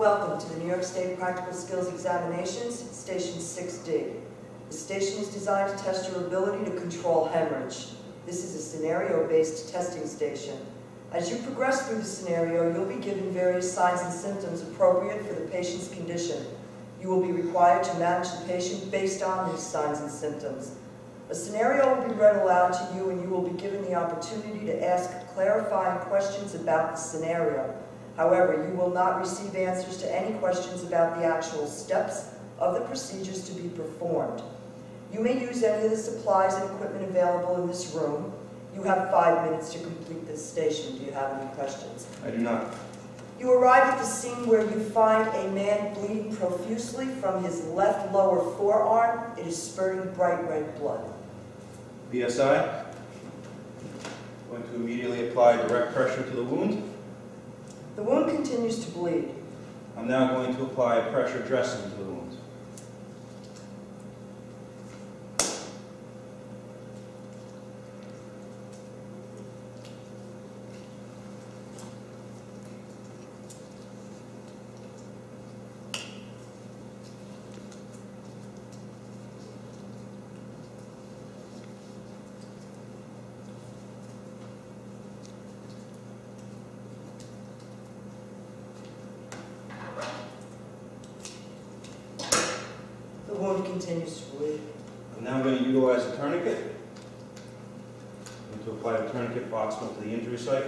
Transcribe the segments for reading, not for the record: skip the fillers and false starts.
Welcome to the New York State Practical Skills Examinations, Station 6D. The station is designed to test your ability to control hemorrhage. This is a scenario-based testing station. As you progress through the scenario, you'll be given various signs and symptoms appropriate for the patient's condition. You will be required to manage the patient based on these signs and symptoms. A scenario will be read aloud to you, and you will be given the opportunity to ask clarifying questions about the scenario. However, you will not receive answers to any questions about the actual steps of the procedures to be performed. You may use any of the supplies and equipment available in this room. You have 5 minutes to complete this station. Do you have any questions? I do not. You arrive at the scene where you find a man bleeding profusely from his left lower forearm. It is spurting bright red blood. PSI. I'm going to immediately apply direct pressure to the wound. The wound continues to bleed. I'm now going to apply pressure dressing to the wound. Continues to bleed. I'm now going to utilize a tourniquet. I'm going to apply a tourniquet proximal to the injury site.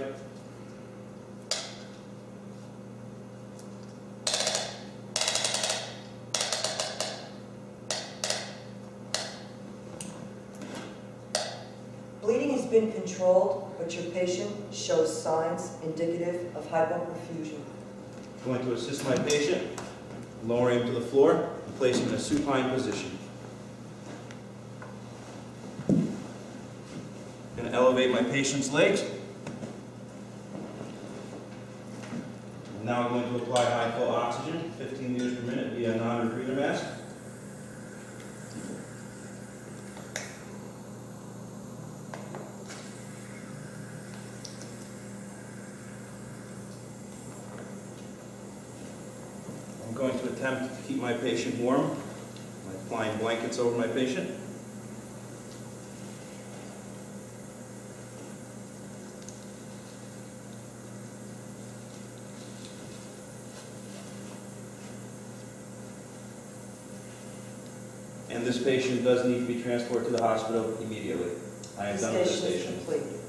Bleeding has been controlled, but your patient shows signs indicative of hypoperfusion. I'm going to assist my patient, lowering him to the floor. Place him in a supine position and elevate my patient's legs. Now I'm going to apply high flow oxygen, 15 liters per minute via a non-rebreather mask. I'm going to attempt to keep my patient warm by applying blankets over my patient. And this patient does need to be transported to the hospital immediately. I am done with the station.